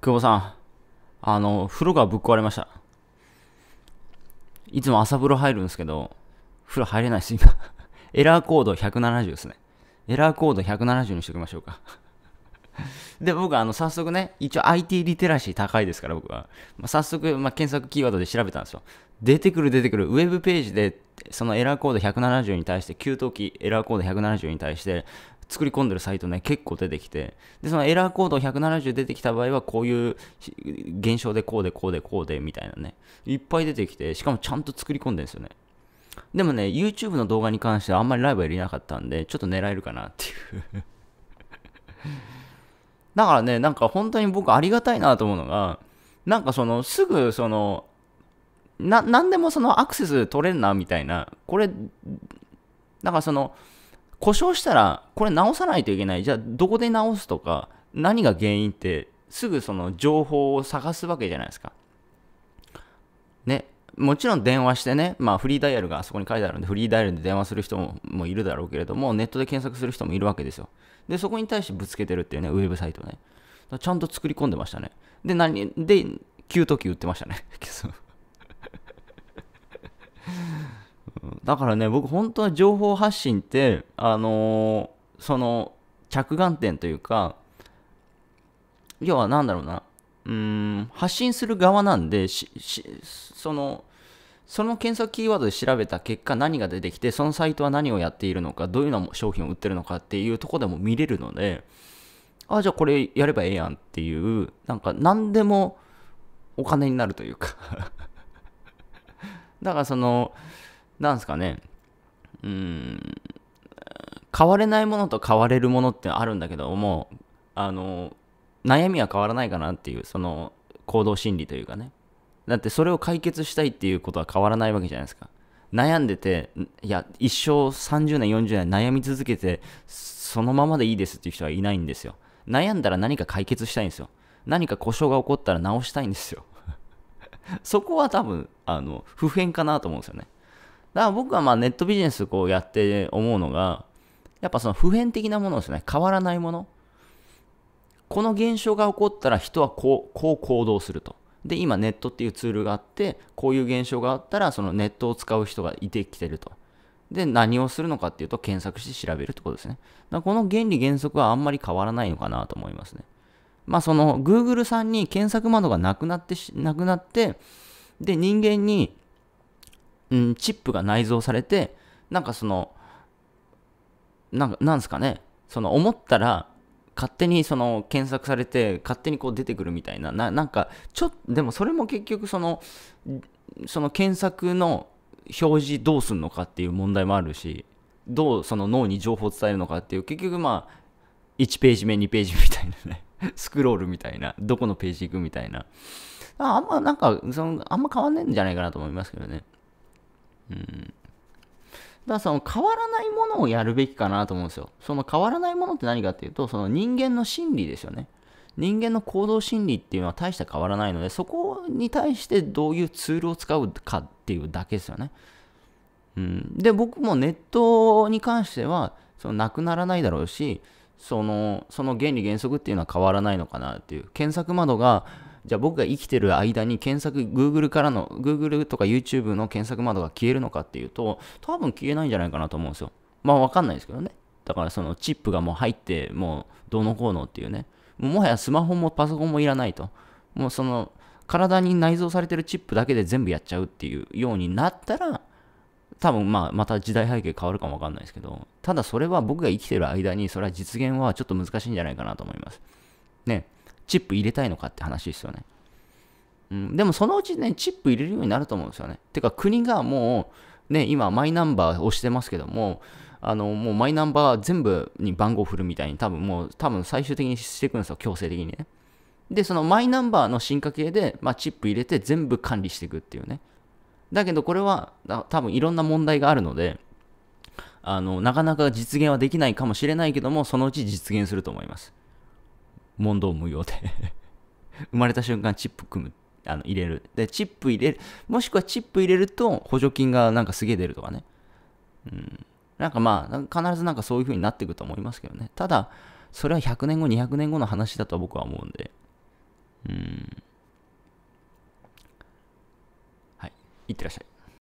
久保さん、風呂がぶっ壊れました。いつも朝風呂入るんですけど、風呂入れないです、今。エラーコード170ですね。エラーコード170にしておきましょうか。で、僕は早速ね、一応 IT リテラシー高いですから、僕は。早速、検索キーワードで調べたんですよ。出てくる。ウェブページで、そのエラーコード170に対して、給湯器エラーコード170に対して、作り込んでるサイトね、結構出てきて、で、そのエラーコード170出てきた場合は、こういう現象でこうでみたいなね、いっぱい出てきて、しかもちゃんと作り込んでるんですよね。でもね、YouTube の動画に関してはあんまりライバルいなかったんで、ちょっと狙えるかなっていう。だからね、なんか本当に僕ありがたいなと思うのが、なんかすぐなんでもアクセス取れるなみたいな、これ、だから故障したら、これ直さないといけない。じゃあ、どこで直すとか、何が原因って、すぐ情報を探すわけじゃないですか。ね。もちろん電話してね、フリーダイヤルがあそこに書いてあるんで、フリーダイヤルで電話する人もいるだろうけれども、ネットで検索する人もいるわけですよ。で、そこに対してぶつけてるっていうね、ウェブサイトね。ちゃんと作り込んでましたね。で、給湯器売ってましたね。だからね、僕本当は情報発信って、着眼点というか、要はなんだろうな、発信する側なんで、その検索キーワードで調べた結果、何が出てきて、そのサイトは何をやっているのか、どういうの商品を売ってるのかっていうところでも見れるので、あ、じゃあこれやればええやんっていう、なんか何でもお金になるというか。だからなんですかね、変われないものと変われるものってあるんだけども、悩みは変わらないかなっていう、行動心理というかね。だってそれを解決したいっていうことは変わらないわけじゃないですか。悩んでて、いや、一生30年、40年悩み続けて、そのままでいいですっていう人はいないんですよ。悩んだら何か解決したいんですよ。何か故障が起こったら直したいんですよ。そこは多分、不変かなと思うんですよね。だから僕はネットビジネスこうやって思うのが、やっぱ普遍的なものですね。変わらないもの。この現象が起こったら人はこう行動すると。で、今ネットっていうツールがあって、こういう現象があったら、ネットを使う人がいてきてると。で、何をするのかっていうと、検索して調べるってことですね。だからこの原理原則はあんまり変わらないのかなと思いますね。Google さんに検索窓がなくなって、で、人間に、チップが内蔵されて、なんかなんですかね、思ったら、勝手に検索されて、勝手にこう出てくるみたいな、なんか、でもそれも結局その検索の表示どうするのかっていう問題もあるし、どう脳に情報を伝えるのかっていう、結局1ページ目、2ページみたいなね、スクロールみたいな、どこのページ行くみたいな、なんか、あんま変わんないんじゃないかなと思いますけどね。だから変わらないものをやるべきかなと思うんですよ。変わらないものって何かっていうと、人間の心理ですよね。人間の行動心理っていうのは大して変わらないので、そこに対してどういうツールを使うかっていうだけですよね。で、僕もネットに関しては、なくならないだろうし、その原理原則っていうのは変わらないのかなっていう。検索窓が、じゃあ僕が生きてる間にGoogle からの、Google とか YouTube の検索窓が消えるのかっていうと、多分消えないんじゃないかなと思うんですよ。わかんないですけどね。だからチップがもう入って、もうどうのこうのっていうね。もはやスマホもパソコンもいらないと。もう体に内蔵されてるチップだけで全部やっちゃうっていうようになったら、多分また時代背景変わるかもわかんないですけど、ただそれは僕が生きてる間に、それは実現はちょっと難しいんじゃないかなと思います。ね。チップ入れたいのかって話ですよね。でもそのうちね、チップ入れるようになると思うんですよね。てか国がもう、ね、今マイナンバーを押してますけども、もうマイナンバー全部に番号振るみたいに多分最終的にしていくんですよ、強制的にね。で、マイナンバーの進化系で、チップ入れて全部管理していくっていうね。だけどこれは多分いろんな問題があるので、なかなか実現はできないかもしれないけども、そのうち実現すると思います。問答無用で。生まれた瞬間チップ入れる。で、チップ入れる。もしくはチップ入れると補助金がなんかすげえ出るとかね。なんか必ずなんかそういう風になっていくと思いますけどね。ただ、それは100年後、200年後の話だと僕は思うんで。いってらっしゃい。